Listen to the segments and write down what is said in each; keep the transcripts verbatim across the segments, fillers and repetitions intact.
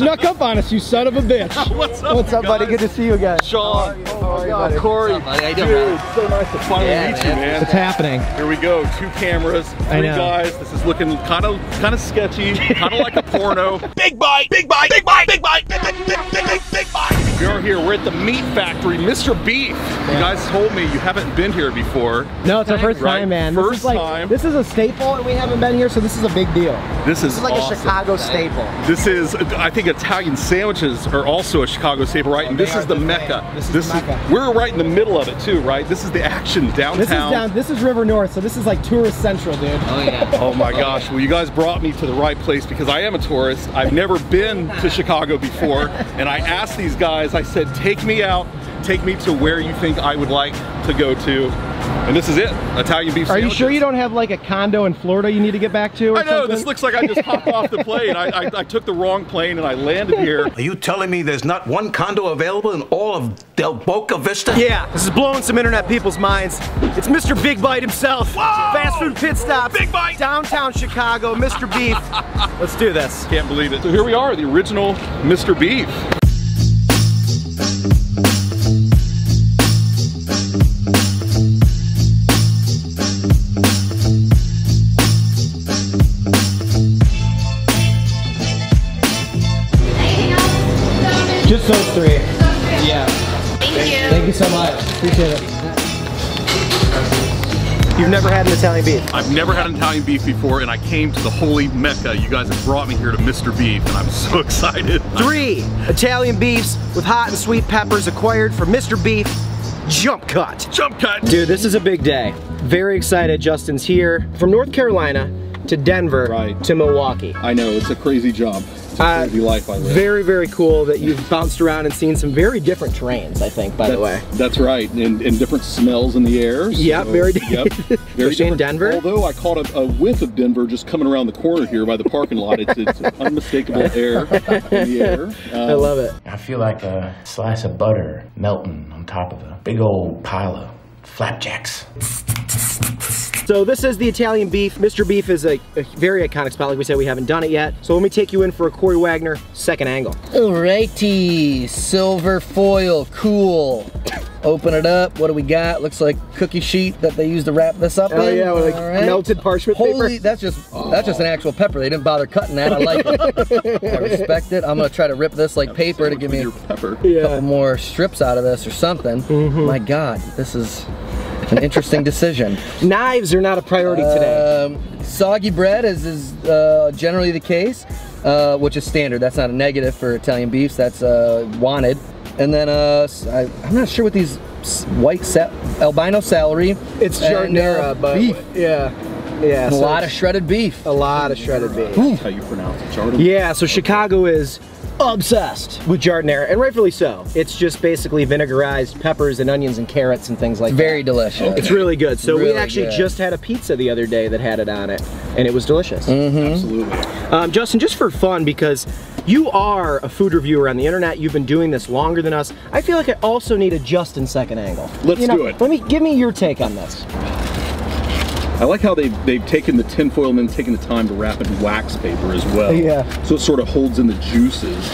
snuck up on us, you son of a bitch. What's up, What's up, guys? buddy? Good to see you guys. Sean, oh, God, Corey, What's up, buddy? Dude, it's so nice to finally yeah, meet you, man. What's happening? Here we go. Two cameras, three guys. This is looking kind of, kind of sketchy, kind of like a porno. Big bite, big bite, big bite, big bite, big bite, big bite, big bite, big bite. We are here. We're at the meat factory, Mister Beef. Yeah. You guys told me you haven't been here before. No, it's our first right? time, man. First this is like, time. This is a staple, and we haven't been here, so this is a big deal. This, this is, is like awesome. a Chicago staple. This is, I think, Italian sandwiches are also a Chicago staple, right? Oh, and this is the mecca. This is, this is mecca. We're right in the middle of it too, right? This is the action downtown. This is down. This is River North, so this is like tourist central, dude. Oh yeah. Oh my gosh. Well, you guys brought me to the right place because I am a tourist. I've never been to Chicago before, and I asked these guys. I said, take me out. Take me to where you think I would like to go to. And this is it, Italian beef sandwiches. Are you sure you don't have like a condo in Florida you need to get back to or I know, something? This looks like I just hopped off the plane. I, I, I took the wrong plane and I landed here. Are you telling me there's not one condo available in all of Del Boca Vista? Yeah, this is blowing some internet people's minds. It's Mister Big Bite himself. Whoa! Fast Food Pit Stops. Big Bite! Downtown Chicago, Mister Beef. Let's do this. Can't believe it. So here we are, the original Mister Beef. Just those three. Yeah. Thank you. Thank you so much. Appreciate it. You've never had an Italian beef? I've never had an Italian beef before, and I came to the holy Mecca. You guys have brought me here to Mister Beef, and I'm so excited. Three Italian beefs with hot and sweet peppers acquired from Mister Beef. Jump cut. Jump cut. Dude, this is a big day. Very excited. Justin's here from North Carolina to Denver right. to Milwaukee. I know, it's a crazy job. Uh, life I live. Very, very cool that you've bounced around and seen some very different terrains, I think, by that's, the way. That's right, and, and different smells in the air. So, yep, very, yep, very especially in Denver. Although I caught a, a whiff of Denver just coming around the corner here by the parking lot. It's, it's unmistakable air in the air. Um, I love it. I feel like a slice of butter melting on top of a big old pile of flapjacks. So this is the Italian beef. Mister Beef is a, a very iconic spot. Like we said, we haven't done it yet. So let me take you in for a Corey Wagner second angle. Alrighty, silver foil, cool. Open it up, what do we got? Looks like cookie sheet that they used to wrap this up oh, in. Oh yeah, with like right. melted parchment Holy, paper. That's just, oh. that's just an actual pepper. They didn't bother cutting that, I like it. I respect it. I'm gonna try to rip this like paper to give me a pepper. Yeah. couple more strips out of this or something. Mm-hmm. My God, this is, an interesting decision. Knives are not a priority today. Um, soggy bread is, is uh, generally the case, uh, which is standard. That's not a negative for Italian beefs. That's uh, wanted. And then uh, I, I'm not sure what these white sa albino celery. It's giardiniera, uh, but beef. yeah. Yeah, a so lot of shredded beef. A lot of shredded beef. That's how you pronounce it, giardiniera. Yeah, so Chicago is obsessed with giardiniera, and rightfully so. It's just basically vinegarized peppers and onions and carrots and things like it's that. Very delicious. Okay. It's really good. So really we actually good. just had a pizza the other day that had it on it, and it was delicious. Mm-hmm. Absolutely. Um, Justin, just for fun, because you are a food reviewer on the internet. You've been doing this longer than us. I feel like I also need a Justin second angle. Let's you know, do it. Let me give me your take on this. I like how they've, they've taken the tinfoil and then taken the time to wrap it in wax paper as well. Yeah. So it sort of holds in the juices.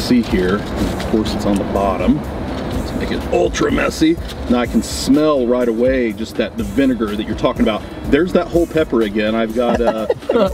See here, of course it's on the bottom. Let's make it ultra messy. Now I can smell right away just that the vinegar that you're talking about. There's that whole pepper again. I've got uh,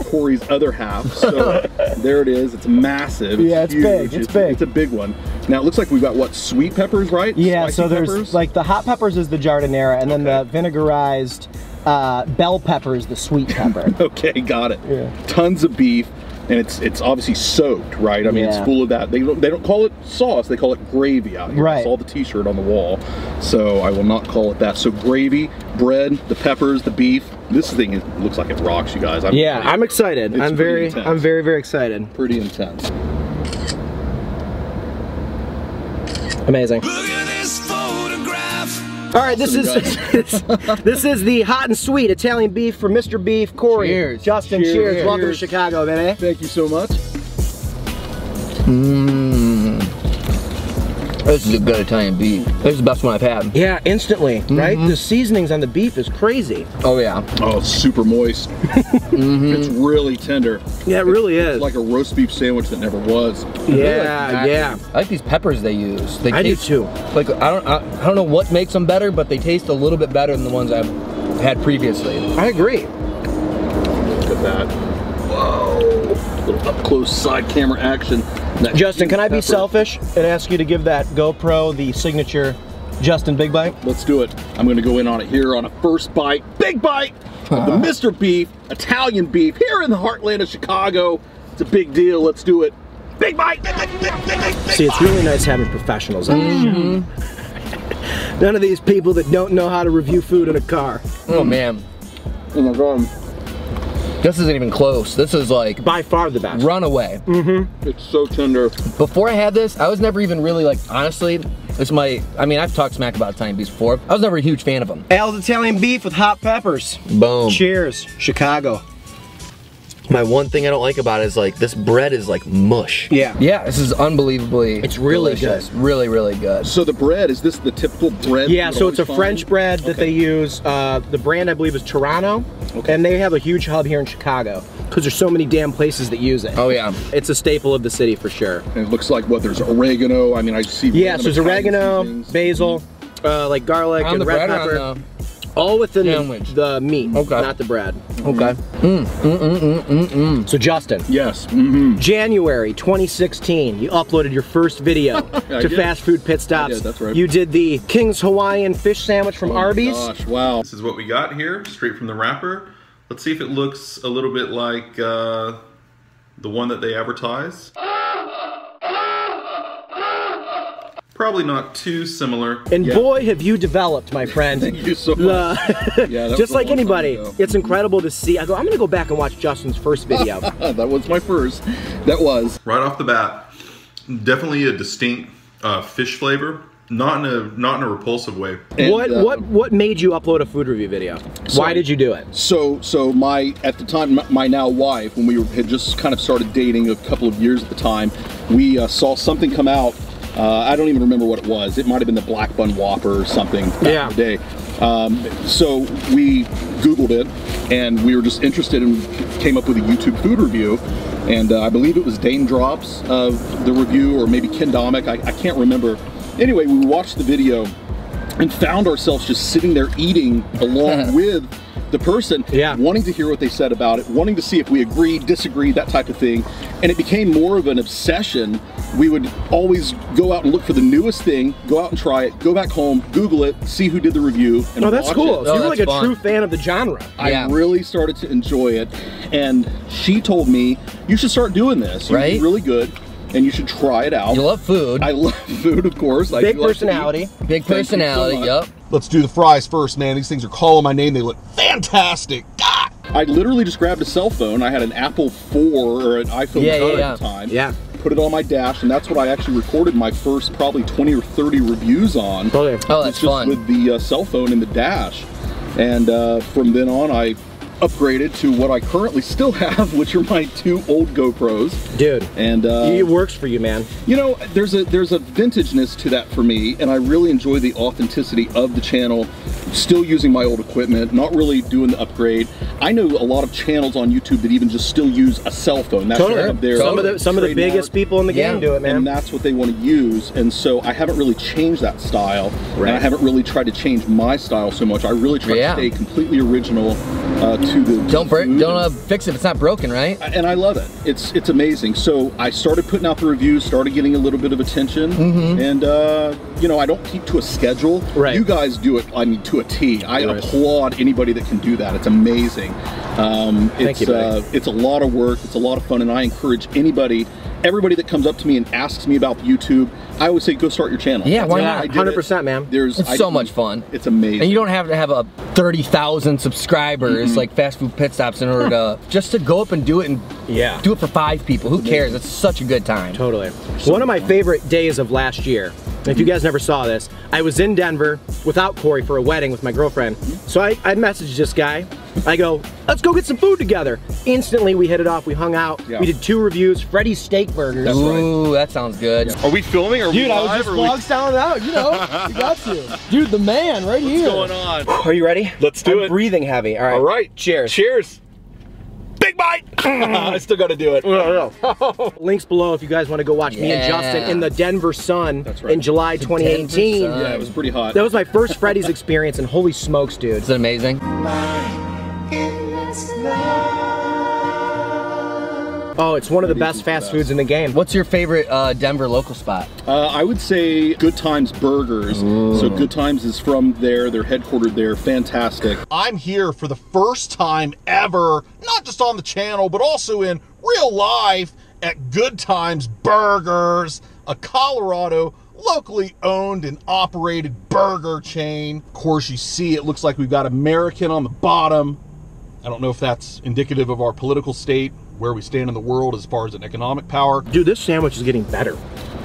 Corey's other half. So there it is, it's massive. It's yeah, it's huge. big, it's, it's big. It's a big one. Now it looks like we've got what, sweet peppers, right? Yeah, Spicy so there's peppers? like the hot peppers is the giardiniera and okay. then the vinegarized Uh, bell pepper is the sweet pepper. Okay, got it. Yeah. Tons of beef, and it's it's obviously soaked, right? I mean, yeah. it's full of that. They don't they don't call it sauce; they call it gravy out here. Right. I saw the T-shirt on the wall, so I will not call it that. So gravy, bread, the peppers, the beef. This thing is, looks like it rocks, you guys. I'm yeah, pretty, I'm excited. It's I'm very intense. I'm very very excited. Pretty intense. Amazing. All right, this is this is the hot and sweet Italian beef for Mister Beef. Corey, cheers. Justin, cheers. cheers. Welcome cheers. to Chicago, baby. Thank you so much. Mmm. This is a good Italian beef. This is the best one I've had. Yeah, instantly, mm-hmm. right? The seasonings on the beef is crazy. Oh yeah. Oh, it's super moist. mm-hmm. It's really tender. Yeah, it really it's, is. It's like a roast beef sandwich that never was. Yeah, like yeah. I like these peppers they use. They I taste, do too. Like I don't, I, I don't know what makes them better, but they taste a little bit better than the ones I've had previously. I agree. Look at that. Little up close side camera action. That Justin, can I pepper. be selfish and ask you to give that GoPro the signature Justin Big Bite? Let's do it. I'm gonna go in on it here on a first bite, Big Bite of the Mister Beef, Italian beef, here in the heartland of Chicago. It's a big deal, let's do it. Big Bite! Big, big, big, big, big See, it's really nice having professionals on mm-hmm. None of these people that don't know how to review food in a car. Oh man. Oh my God. This isn't even close. This is like by far the best. Runaway. Mm-hmm. It's so tender. Before I had this, I was never even really like honestly. This might. I mean, I've talked smack about Italian beef before. I was never a huge fan of them. Al's Italian beef with hot peppers. Boom. Cheers, Chicago. My one thing I don't like about it is like this bread is like mush. Yeah. Yeah. This is unbelievably. It's really delicious. good. Really, really good. So the bread is this the typical bread? Yeah. So it's a find? French bread that okay. they use. Uh, the brand I believe is Toronto. Okay. And they have a huge hub here in Chicago because there's so many damn places that use it. Oh yeah, it's a staple of the city for sure. And it looks like what there's oregano. I mean, I see. Yeah, so there's oregano, basil, uh, like garlic and red pepper, all within the, the meat, okay. not the bread. Okay. Mm. Mm, mm, mm, mm, mm. So Justin. Yes. Mm-hmm. January twenty sixteen, you uploaded your first video to did. Fast Food Pit Stops. I did, that's right. You did the King's Hawaiian fish sandwich from oh Arby's. Gosh, wow. This is what we got here, straight from the wrapper. Let's see if it looks a little bit like uh, the one that they advertise. Probably not too similar. And yeah. boy, have you developed, my friend. Thank you so much. yeah, Just like anybody, it's incredible to see. I go, I'm gonna go back and watch Justin's first video. That was my first, that was. Right off the bat, definitely a distinct uh, fish flavor. Not in a not in a repulsive way. And, what uh, what what made you upload a food review video? So, Why did you do it? So so my at the time my, my now wife, when we were, had just kind of started dating a couple of years at the time, we uh, saw something come out. Uh, I don't even remember what it was. It might have been the Black Bun Whopper or something back yeah. in the day. Um, so we Googled it, and we were just interested and came up with a YouTube food review. And uh, I believe it was Dane Drops of the review, or maybe Kendomic. I, I can't remember. Anyway, we watched the video and found ourselves just sitting there eating along with the person, yeah. wanting to hear what they said about it, wanting to see if we agreed, disagreed, that type of thing. And it became more of an obsession. We would always go out and look for the newest thing, go out and try it, go back home, Google it, see who did the review, and oh, that's watch cool. it. So oh, you're like a fun. true fan of the genre. Yeah. I really started to enjoy it. And she told me, you should start doing this. You're right? really good. And you should try it out. You love food. I love food, of course. Big I do personality. Like Big Thank personality, so yep. Let's do the fries first, man. These things are calling my name. They look fantastic. God. I literally just grabbed a cell phone. I had an Apple four or an iPhone yeah, yeah, yeah. at the time. Yeah. Put it on my dash, and that's what I actually recorded my first probably twenty or thirty reviews on. Oh, yeah. oh that's just fun. With the uh, cell phone in the dash. And uh, from then on, I upgraded to what I currently still have, which are my two old GoPros. Dude, and uh, it works for you, man. You know, there's a there's a vintageness to that for me, and I really enjoy the authenticity of the channel. Still using my old equipment, not really doing the upgrade. I know a lot of channels on YouTube that even just still use a cell phone. That's totally. Right there. Some of the some of the biggest people in the yeah. game do it, man. And that's what they want to use. And so I haven't really changed that style, right. and I haven't really tried to change my style so much. I really try yeah. to stay completely original. Uh, to the to don't break, don't uh, fix it if it's not broken, right? And I love it. It's it's amazing. So I started putting out the reviews, started getting a little bit of attention, mm-hmm. and uh, you know I don't keep to a schedule. Right. You guys do it. I mean, to a T. I right. applaud anybody that can do that. It's amazing. Um, it's Thank you, buddy. Uh, it's a lot of work. It's a lot of fun, and I encourage anybody. Everybody that comes up to me and asks me about YouTube, I always say, go start your channel. Yeah, why not? one hundred percent, man. There's it's so much fun. It's amazing. And you don't have to have a thirty thousand subscribers mm-hmm. like Fast Food Pit Stops in order to, just to go up and do it and yeah. do it for five people. Who cares? It's such a good time. Totally. So One of my fun. favorite days of last year, if you guys never saw this, I was in Denver without Corey for a wedding with my girlfriend. So I, I messaged this guy. I go, let's go get some food together. Instantly we hit it off, we hung out, yeah. we did two reviews, Freddy's Steak Burgers. That's right. Ooh, that sounds good. Yeah. Are we filming or are Dude, we live? Dude, I was just vlog styling out, you know, we got you. Dude, the man right What's here. What's going on? Are you ready? Let's do I'm it. I'm breathing heavy, all right. All right. Cheers. Cheers. Big bite! I still gotta do it. No, no. Links below if you guys wanna go watch yeah. me and Justin in the Denver Sun That's right. in July twenty eighteen. Yeah, it was pretty hot. That was my first Freddy's experience and holy smokes, dude. Is it amazing? Oh, it's one of the best fast foods in the game. What's your favorite uh, Denver local spot? Uh, I would say Good Times Burgers. Ooh. So Good Times is from there. They're headquartered there. Fantastic. I'm here for the first time ever, not just on the channel, but also in real life at Good Times Burgers, a Colorado locally owned and operated burger chain. Of course, you see it looks like we've got American on the bottom. I don't know if that's indicative of our political state, where we stand in the world as far as an economic power. Dude, this sandwich is getting better.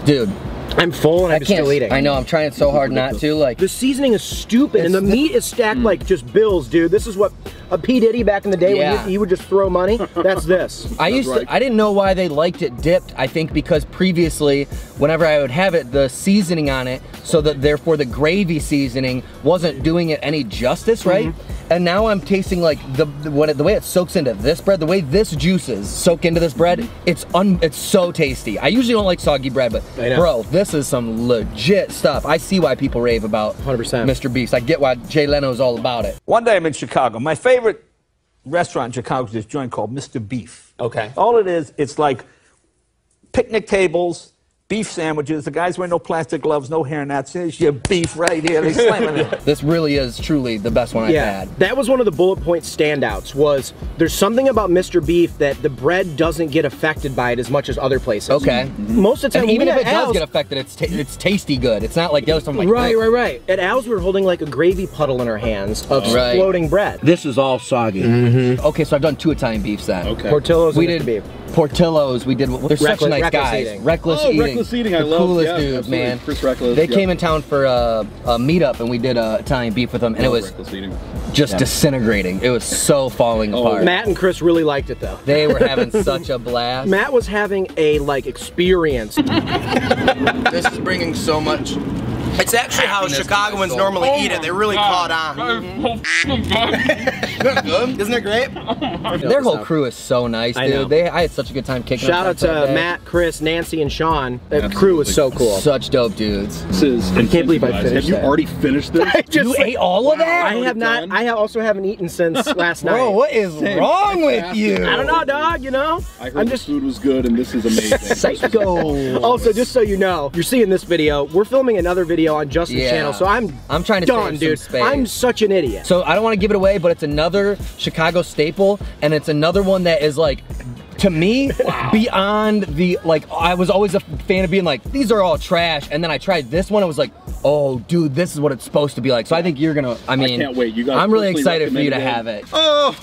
Dude. I'm full and I I'm can't, still eating. I know, I'm trying so hard not to. Like the seasoning is stupid it's, and the meat is stacked mm. like just bills, dude. This is what a P. Diddy back in the day yeah. when he, he would just throw money. That's this. I That's used right. to, I didn't know why they liked it dipped. I think because previously, whenever I would have it, the seasoning on it, so that therefore the gravy seasoning wasn't doing it any justice, right? Mm-hmm. And now I'm tasting like the what the, the way it soaks into this bread, the way this juices soak into this bread, it's un, it's so tasty. I usually don't like soggy bread, but bro, this is some legit stuff. I see why people rave about one hundred percent Mister Beef's. I get why Jay Leno's all about it. One day I'm in Chicago. My favorite restaurant in Chicago is this joint called Mister Beef. Okay. All it is, it's like picnic tables, beef sandwiches. The guys wear no plastic gloves, no hair nets. Here's your beef right here. They slamming it. This really is truly the best one I've yeah, had. That was one of the bullet point standouts was there's something about Mister Beef that the bread doesn't get affected by it as much as other places. Okay. Most of the time, and even if it does Al's, get affected, it's ta it's tasty good. It's not like the other stuff. Like, right, right, right. At Al's, we were holding like a gravy puddle in our hands of oh, right. exploding bread. This is all soggy. Mm-hmm. Okay, so I've done two Italian beefs then. Okay. Portillo's we did beef. Portillo's, we did, they're such nice guys. Reckless eating. Oh, reckless eating, I love. Coolest dudes, man. Chris Reckless. They came in town for a meetup and we did Italian beef with them and it was just disintegrating. It was so falling apart. Matt and Chris really liked it though. They were having such a blast. Matt was having a like experience. This is bringing so much. It's actually how Chicagoans normally oh eat it. They really God. caught on. Mm-hmm. Isn't it great? Their whole crew is so nice, dude. I, know. They, I had such a good time kicking. Shout out to Matt, Chris, Nancy, and Sean. Their Absolutely. crew is so cool. Such dope dudes. This is I can't believe I finished Have you that. already finished this? I just, you ate all of that? I have not. Done? I also haven't eaten since last night. Bro, what is Same. wrong with you? I don't know, dog, you know? I heard I'm just, the food was good and this is amazing. Psycho. Also, just so you know, you're seeing this video. We're filming another video on Justin's yeah. channel, so I'm I'm trying to done, dude. Space. I'm such an idiot. So I don't want to give it away, but it's another Chicago staple, and it's another one that is like, to me, wow. beyond the like. I was always a fan of being like, these are all trash, and then I tried this one. I was like, oh, dude, this is what it's supposed to be like. So I think you're gonna. I mean, I can't wait. You guys I'm really excited for you to it. have it. Oh,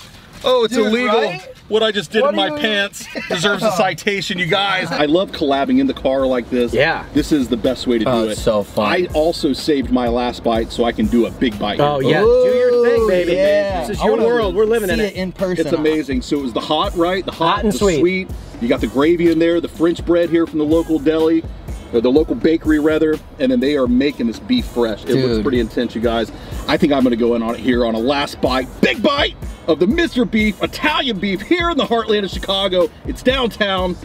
oh, it's dude, illegal. Right? What I just did what in my you... pants deserves a citation, you guys. I love collabing in the car like this. Yeah. This is the best way to do oh, it. It's so fun. I also saved my last bite so I can do a big bite. Oh, yeah. Ooh, do your thing, baby. Yeah. This is your world. We're living in it. in person. It's amazing. So it was the hot, right? The hot, hot and the sweet. sweet. You got the gravy in there, the French bread here from the local deli, or the local bakery, rather. And then they are making this beef fresh. It Dude. looks pretty intense, you guys. I think I'm going to go in on it here on a last bite. Big bite of the Mister Beef, Italian beef, here in the heartland of Chicago. It's downtown,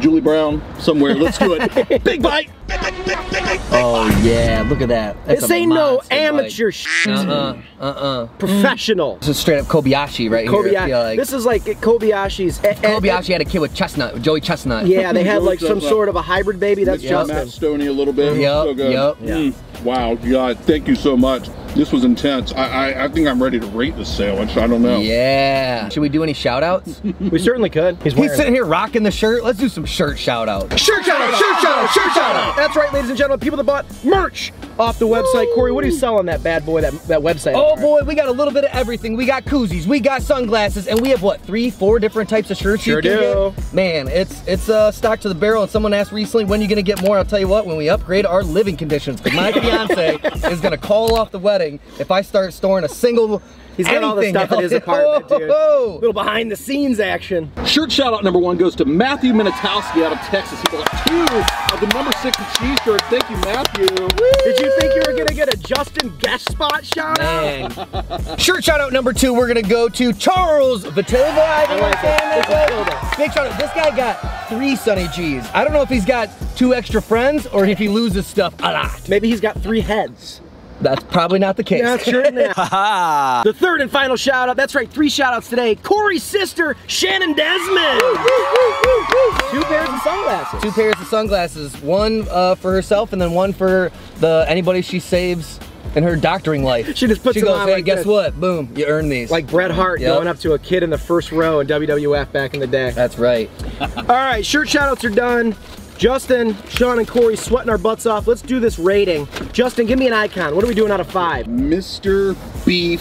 Julie Brown, somewhere. Let's do it. Big bite. Big, big, big, big, big oh bite. Yeah, look at that. That's this ain't no amateur bite. shit. Uh-uh, uh-uh. Professional. This is straight up Kobayashi right Kobayashi. here. I feel like. This is like Kobayashi's. Kobayashi had a kid with Chestnut, Joey Chestnut. Yeah, they had like some sort of a hybrid baby. That's just Matt Stoney a little bit. Yep, so good. Yep. Mm. Wow, God, thank you so much. This was intense. I, I I think I'm ready to rate this sandwich. I don't know. Yeah. Should we do any shout outs? We certainly could. He's, He's sitting it. here rocking the shirt. Let's do some shirt shout outs. Shirt shout out, shirt shout out, shirt shout out. That's right, ladies and gentlemen, people that bought merch off the website. Corey, what do you sell on that bad boy, that, that website? Oh boy, we got a little bit of everything. We got koozies, we got sunglasses, and we have what, three, four different types of shirts sure you can do. get? Man, it's it's uh, stock to the barrel, and someone asked recently, when are you gonna get more? I'll tell you what, when we upgrade our living conditions. Because my fiance is gonna call off the wedding if I start storing a single He's got Anything all the stuff else. in his apartment, dude. A little behind the scenes action. Shirt shout out number one goes to Matthew Minatowski out of Texas. He got two of the Number Six With Cheese shirts. Thank you, Matthew. Woo! Did you think you were gonna get a Justin guest spot shout out? Man. Shirt shout out number two, we're gonna go to Charles Vitova. I like that. Big shout out. This guy got three Sunny G's. I don't know if he's got two extra friends or if he loses stuff a lot. Maybe he's got three heads. That's probably not the case. Not sure not. The third and final shout out, that's right, three shout outs today. Corey's sister, Shannon Desmond. Woo, woo, woo, woo, woo. Two pairs of sunglasses. Two pairs of sunglasses. One uh, for herself and then one for the anybody she saves in her doctoring life. She just puts she them goes, on hey, like guess this. what? Boom, you earned these. Like Bret Hart yep. going up to a kid in the first row in W W F back in the day. That's right. All right, shirt shout outs are done. Justin, Sean, and Corey sweating our butts off. Let's do this rating. Justin, give me an icon. What are we doing out of five? Mister Beef,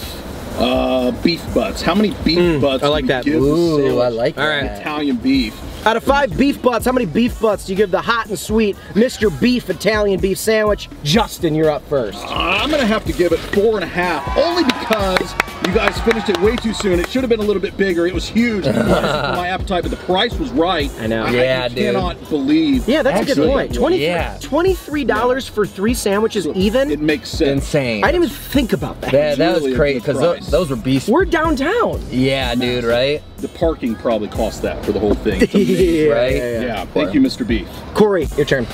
uh, beef butts. How many beef mm, butts I like do you that. give Ooh, I like All that. All right. Italian beef. Out of five beef butts, how many beef butts do you give the hot and sweet Mister Beef Italian beef sandwich? Justin, you're up first. Uh, I'm gonna have to give it four and a half, only because you guys finished it way too soon. It should have been a little bit bigger. It was huge. It was my appetite, but the price was right. I know. I, yeah, I cannot dude. believe. Yeah, that's Actually, a good point. twenty-three dollars, yeah. twenty-three dollars for three sandwiches so even? It makes sense. Insane. I didn't even think about that. Yeah, that was crazy because those, those were beasts. We're downtown. Yeah, dude, right? The parking probably cost that for the whole thing. It's amazing, right? Yeah, yeah, yeah. yeah thank you, Mister Beef. Corey, your turn.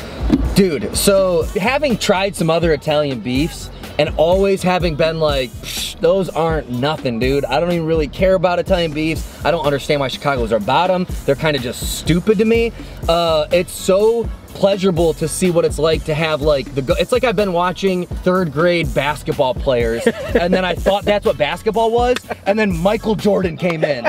Dude, so having tried some other Italian beefs, and always having been like, those aren't nothing, dude. I don't even really care about Italian beefs. I don't understand why Chicago's are about them. They're kind of just stupid to me. Uh, it's so pleasurable to see what it's like to have like the, it's like I've been watching third grade basketball players and then I thought that's what basketball was and then Michael Jordan came in.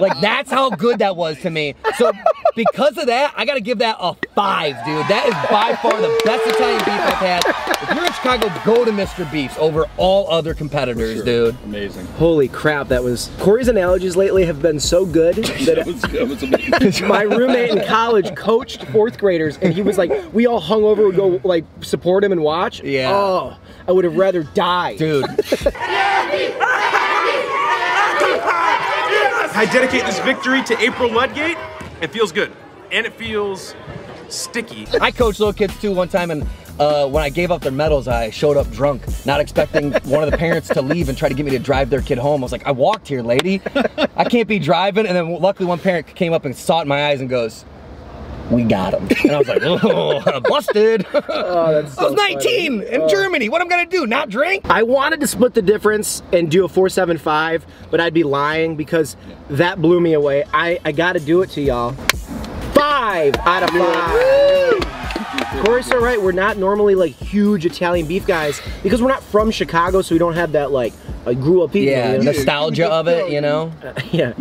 Like that's how good that was to me. So because of that, I gotta give that a five, dude. That is by far the best Italian beef I've had. If you're in Chicago, go to Mister Beef's over all other competitors, sure. dude. Amazing. Holy crap, that was, Corey's analogies lately have been so good that, that was, that was amazing. My roommate in college coached fourth graders and he was like, we all hung over would go like support him and watch. Yeah. Oh, I would have rather died. Dude. I dedicate this victory to April Ludgate. It feels good, and it feels sticky. I coached little kids too one time, and uh, when I gave up their medals, I showed up drunk, not expecting one of the parents to leave and try to get me to drive their kid home. I was like, I walked here, lady. I can't be driving. And then luckily one parent came up and saw it in my eyes and goes, we got him. And I was like, oh, busted. Oh, that's so I was nineteen funny. in oh. Germany. What am I gonna do, not drink? I wanted to split the difference and do a four seven five, but I'd be lying because that blew me away. I, I gotta do it to y'all. Five out of five. Corey's so right, we're not normally like huge Italian beef guys because we're not from Chicago, so we don't have that like, I grew up eating Yeah, the nostalgia of it, you know? Uh, yeah.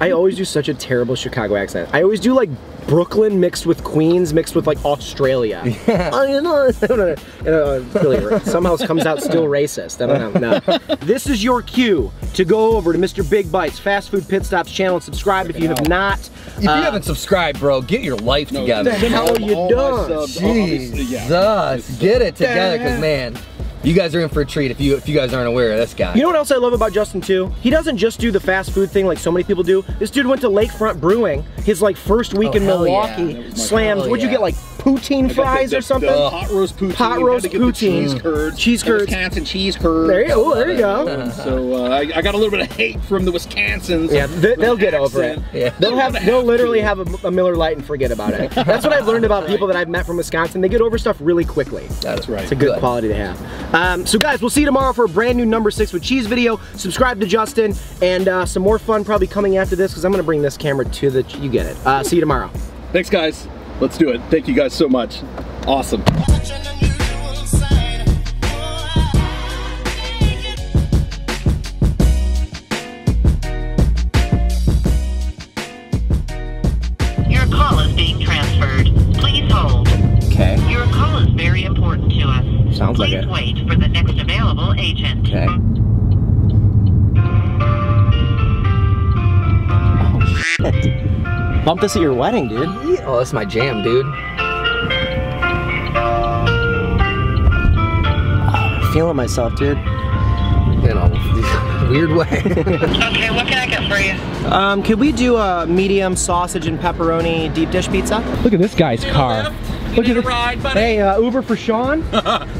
I always do such a terrible Chicago accent. I always do like Brooklyn mixed with Queens mixed with like Australia. Yeah. I don't know. I don't know. I don't know. Really, somehow it comes out still racist. I don't know. No. This is your cue to go over to Mister Big Bites Fast Food Pit Stops channel and subscribe Check if you out. have not. If you uh, haven't subscribed, bro, get your life no, together. What the hell are you doing? Jesus. Yeah. Get it together, because man. You guys are in for a treat if you if you guys aren't aware of this guy. You know what else I love about Justin too? He doesn't just do the fast food thing like so many people do. This dude went to Lakefront Brewing his like first week oh, in Milwaukee. Yeah. Slams. What'd yeah. you get like poutine fries the, the, or something? The pot roast poutine. Pot roast poutine. Cheese curds. Cheese curds. Wisconsin cheese curds. There you go. There you go. So uh, I, I got a little bit of hate from the Wisconsins. Yeah, they, they'll get accent. over it. Yeah. They'll have. They'll literally have a, a Miller Lite and forget about it. That's what I've learned about right. people that I've met from Wisconsin. They get over stuff really quickly. That's right. It's a good, good. quality to have. Um, so guys, we'll see you tomorrow for a brand new Number Six With Cheese video. Subscribe to Justin and uh, some more fun probably coming after this because I'm gonna bring this camera to the. You get it. Uh, see you tomorrow. Thanks, guys. Let's do it. Thank you guys so much. Awesome. Your call is being transferred. Please hold. Okay. Your call is very important to us. Sounds Please like it. Please wait for the next available agent. Okay. Oh, shit. Bump this at your wedding, dude. Oh, that's my jam, dude. I'm feeling myself, dude. In a weird way. Okay, what can I get for you? Um, could we do a medium sausage and pepperoni deep dish pizza? Look at this guy's car. You Look at the ride, buddy. Hey, uh, Uber for Sean.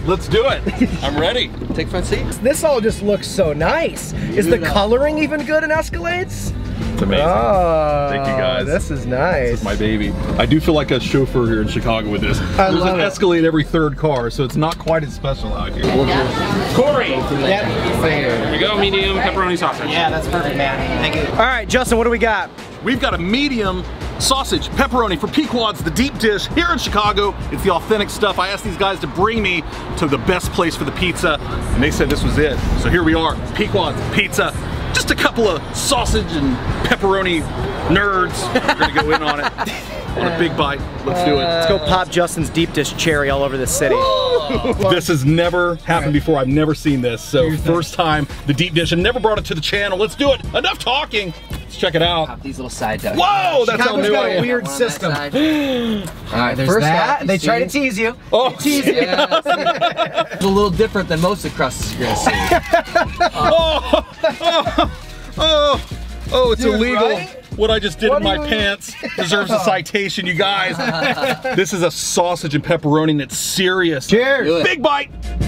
Let's do it. I'm ready. Take front seat. This all just looks so nice. Is the coloring even good in Escalades? It's amazing. Oh, thank you guys. This is nice. This is my baby. I do feel like a chauffeur here in Chicago with this. I There's love an it. Escalade every third car, so it's not quite as special out here. Corey, there you go. Medium pepperoni sausage. Yeah, that's perfect, man. Thank you. All right, Justin, what do we got? We've got a medium sausage pepperoni for Pequod's, the deep dish here in Chicago. It's the authentic stuff. I asked these guys to bring me to the best place for the pizza, and they said this was it. So here we are, Pequod's Pizza. Just a couple of sausage and pepperoni nerds. We're gonna go in on it. On a big bite. Let's do it. Let's go pop Justin's deep dish cherry all over the city. This has never happened before. I've never seen this. So first time, the deep dish, and never brought it to the channel. Let's do it. Enough talking. Let's check it out. These little side dogs. Whoa, that's how new I am. Chicago's got a weird system. All right, there's First that. that they see. try to tease you. Oh, they tease you. Yeah, it's a little different than most of the crusts you're gonna see. Oh, oh, oh, oh, it's Dude, illegal. Right? What I just did what in my pants deserves a citation, you guys. This is a sausage and pepperoni that's serious. Cheers. Big bite.